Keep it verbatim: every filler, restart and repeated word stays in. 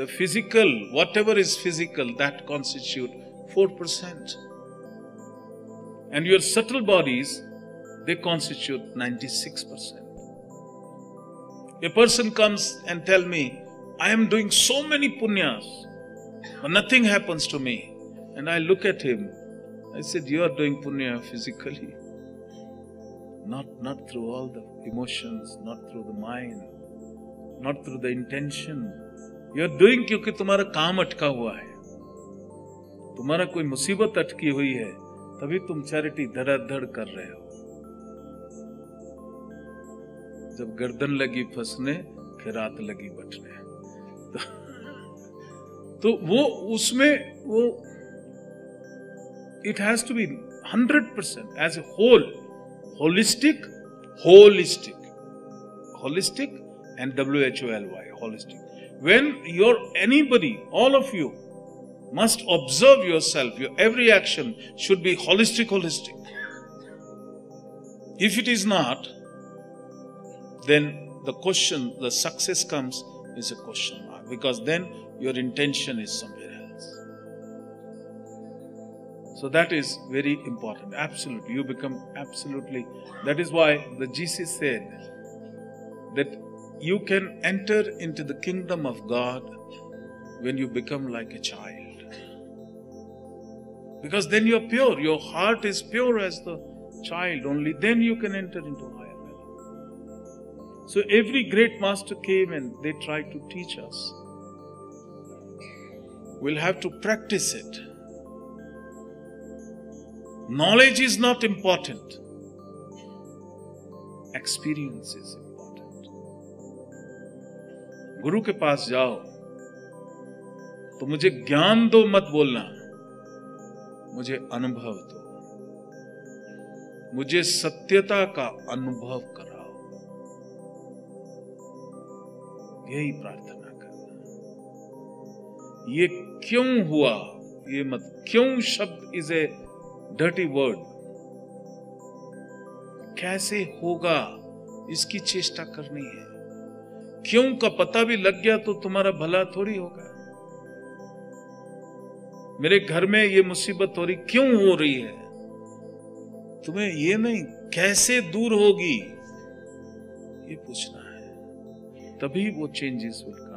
The physical, whatever is physical, that constitute four percent. And your subtle bodies, they constitute ninety-six percent. A person comes and tells me, I am doing so many punyas, but nothing happens to me. And I look at him, I said, you are doing punya physically. Not, not through all the emotions, not through the mind, not through the intention. You are doing क्योंकि तुम्हारा काम अटका हुआ है, तुम्हारा कोई मुसीबत अटकी हुई है, तभी तुम चैरिटी धड़ाधड़ कर रहे हो। जब गर्दन लगी फंसने, खैरात लगी बटने। तो, तो वो उसमें वो it has to be hundred percent as a whole, holistic, holistic, holistic, and W H O L Y, holistic. When you're anybody, all of you must observe yourself. Your every action should be holistic, holistic. If it is not, then the question, the success comes is a question mark, because then your intention is somewhere else. So that is very important, absolutely. You become absolutely, that is why the G C said that you can enter into the kingdom of God when you become like a child. Because then you are pure, your heart is pure as the child, only then you can enter into higher level. So every great master came and they tried to teach us. We'll have to practice it. Knowledge is not important. Experience is important. गुरु के पास जाओ तो मुझे ज्ञान दो मत बोलना, मुझे अनुभव दो, मुझे सत्यता का अनुभव कराओ, यही प्रार्थना करना। ये क्यों हुआ ये मत, क्यों शब्द इज ए डर्टी वर्ड, कैसे होगा इसकी चेष्टा करनी है। क्यों का पता भी लग गया तो तुम्हारा भला थोड़ी होगा। मेरे घर में ये मुसीबत हो रही, क्यों हो रही है, तुम्हें ये नहीं कैसे दूर होगी ये पूछना है, तभी वो चेंजेस होगा।